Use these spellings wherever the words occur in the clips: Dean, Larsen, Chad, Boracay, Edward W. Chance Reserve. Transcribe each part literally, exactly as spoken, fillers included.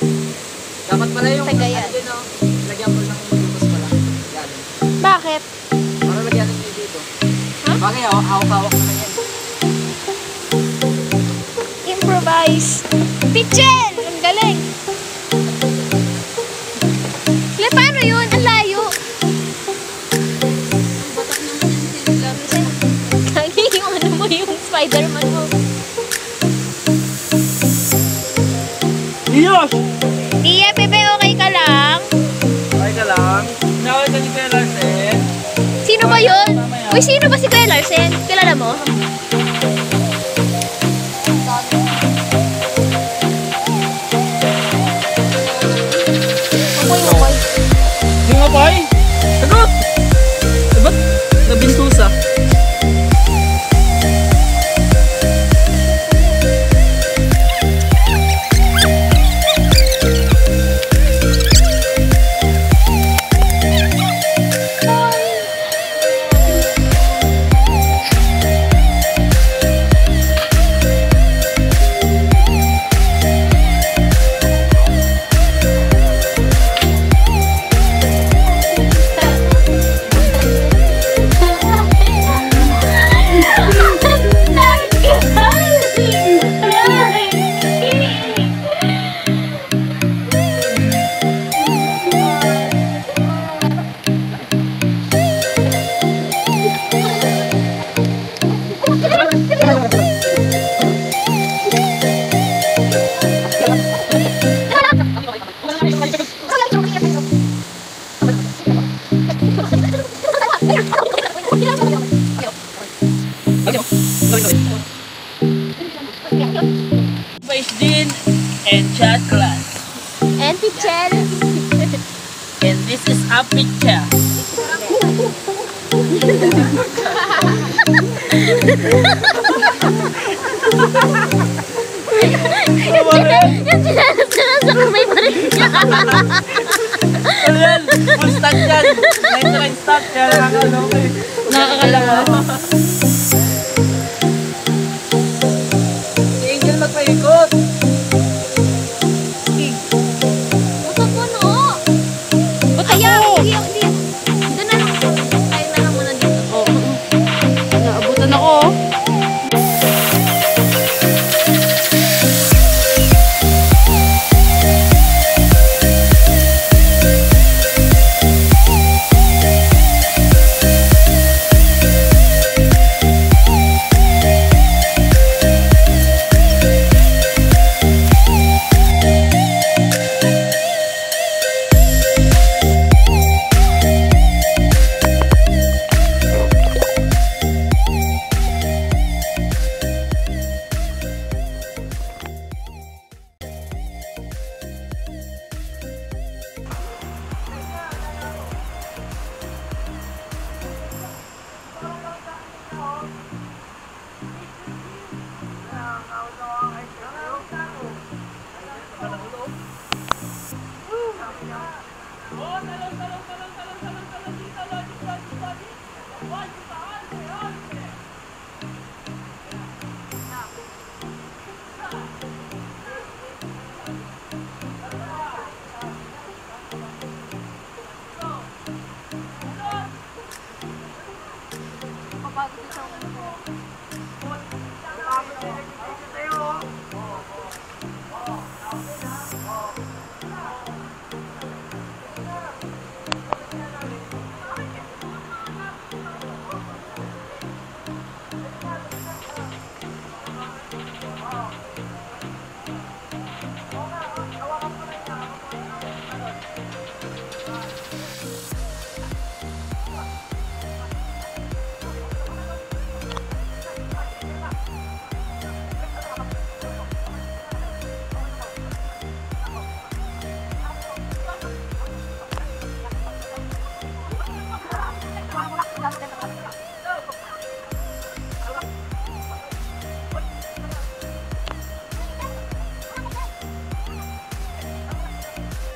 Hindi. Dapat pala yung tagaya. Ano din, no? Lagyan mo ng lupos pala. Galing. Bakit? Para lagyan ng dito. Ha? Huh? Bakit? Hawak-hawak naman yan. Improvise. Pichel! Ang galing. Le, paano yun? Ang layo. Kagi yung ano mo, yung Spider-Man mo. Diyos! Diya, Pepe, okay ka lang? Okay ka lang? Pinakawin ka ni Kuya Larsen. Sino ba yun? Uy, sino ba si Kuya Larsen? Kilala mo? Apoy, apoy. Yung apoy? Sagot! Ba't nabintusa? Face Dean and Chad class. And Pichel. And this is a picture. Yung sinanas ka lang sa kamay pa rin niya. Ano yan? Full stack yan. Nine-nine stack. Kaya nakakalaw kayo. Nakakalaw ako. Ikot! Sige. Butot mo no! Butot mo! Ayaw! Doon na lang po. Ayaw na lang muna dito. Oo. Naabutan ako.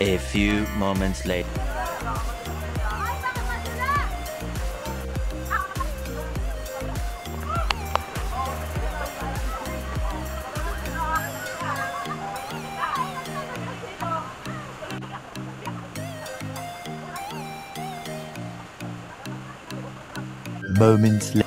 A few moments later. moments later.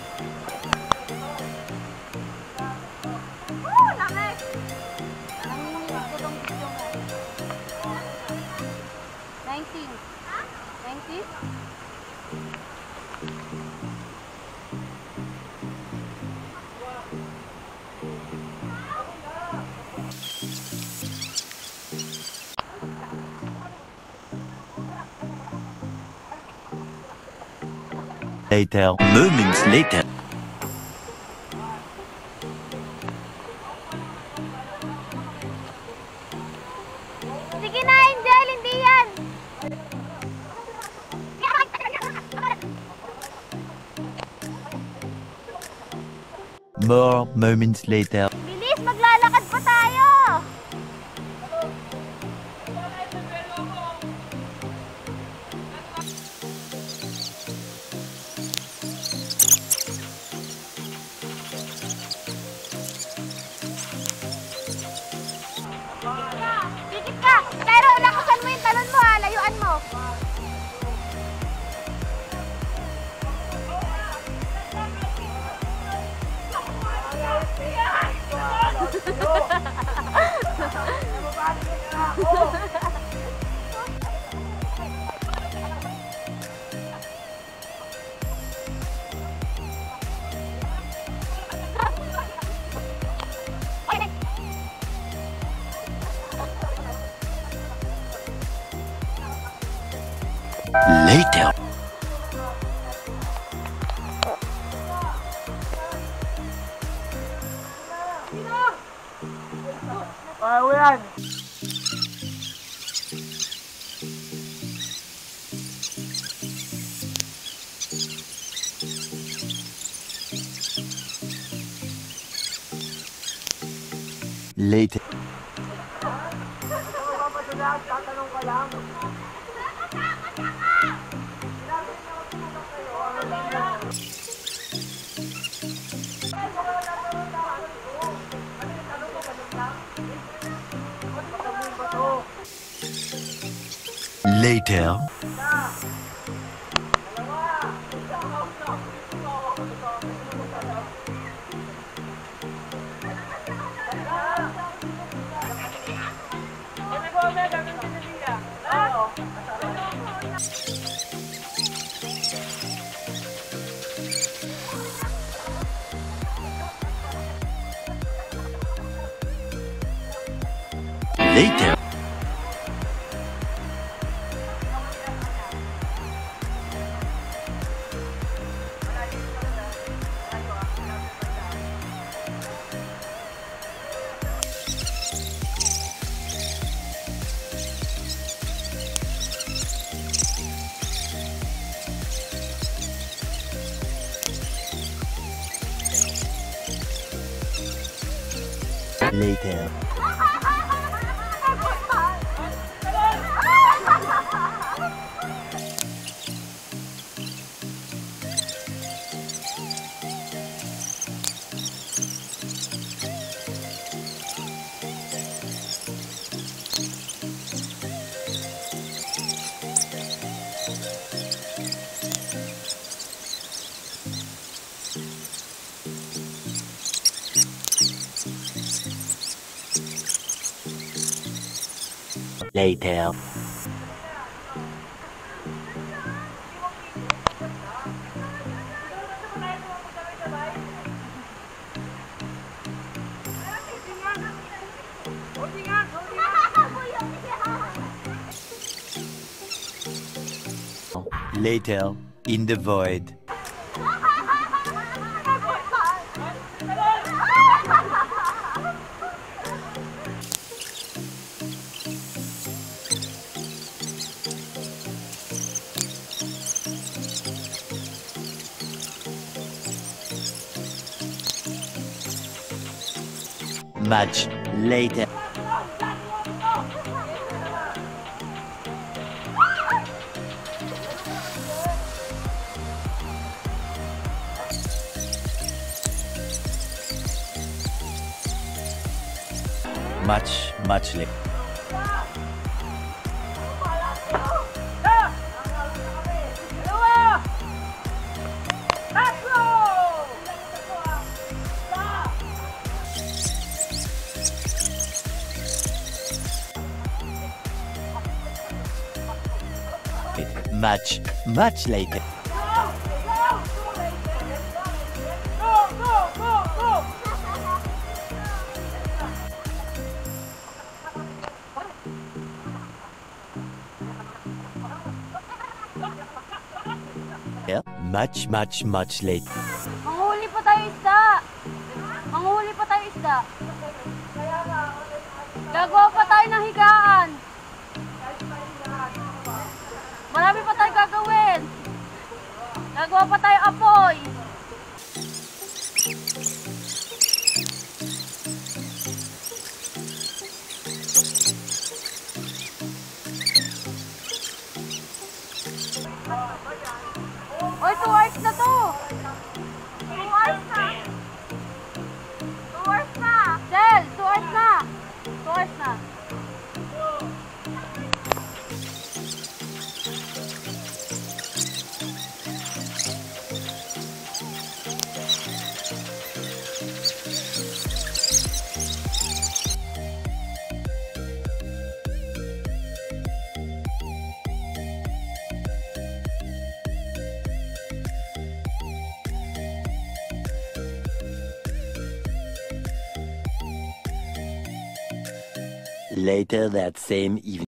Later, moments later. Sige na, Angel, hindi yan. More moments later. Bilis, maglalakad pa tayo. Later. Ayan. Later. Tatanong ka lang. Later. Later. Later. Later. Later, in the void. Much later. Much, much later. much, much later. Much, much, much later. Manghuli pa tayo isda! Manghuli pa tayo isda! Gagawa pa tayo ng higaan! Marami pa tayo gagawin! Gagawa pa tayo apoy! Oy, two hours na to! Two hours na! Two hours na! Del, two hours na! Two hours na! Later that same evening.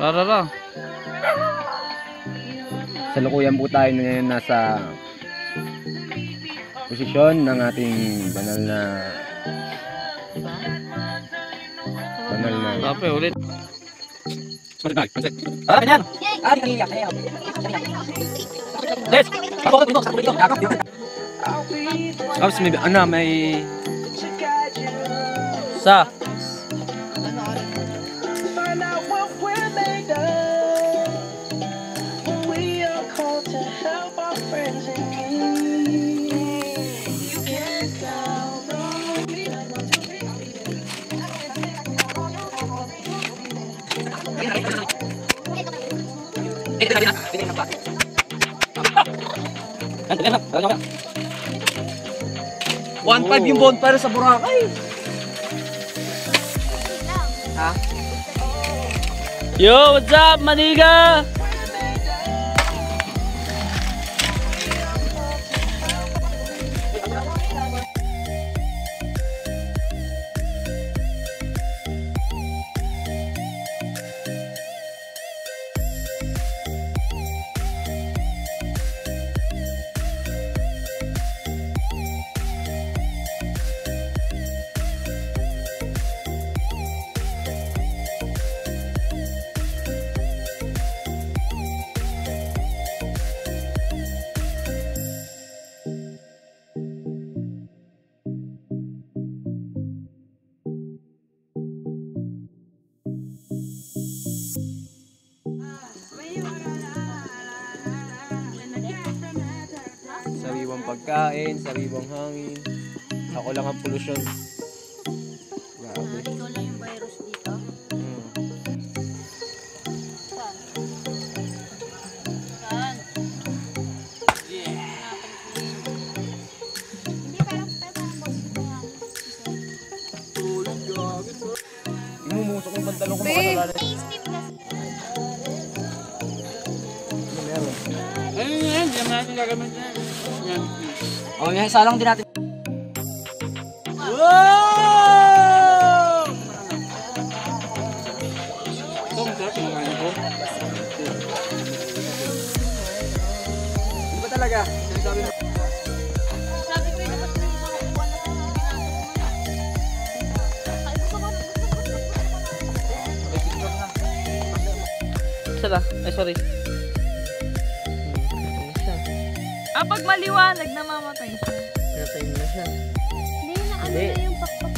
Rarara. Salukuyan po tayo ngayon nasa posisyon ng ating banal na banal na kape ulit. Ah, ganyan. Ah, di kanila. Yes. Ako dito, ako dito. Ako dito. Tapos may ano, may sa one five yung bond para sa Boracay. Ha? Yo, what's up, Maniga? Sariwang pagkain, sariwang hangin. Ako lang ang pollution. Grabe. Uh, ito lang yung virus dito? Hmm. Saan? Saan? Yeah! Hindi parang parang boss. Tulong gagawin mo. Imumusok yung pantalong kung makasalanan. Ayun yun yun, diyan natin gagamit na yun. Oh, yung isa lang din natin. Wow! Ito, masarap yung nakain ko. Hindi ba talaga? Sabi mo. Sabi ko yun, dapat yung mga kuha na kung ano. Isa lang. Ay, sorry. Kapag maliwanag, namamatay siya. Natay na siya. Hindi na ano na yung pakpak.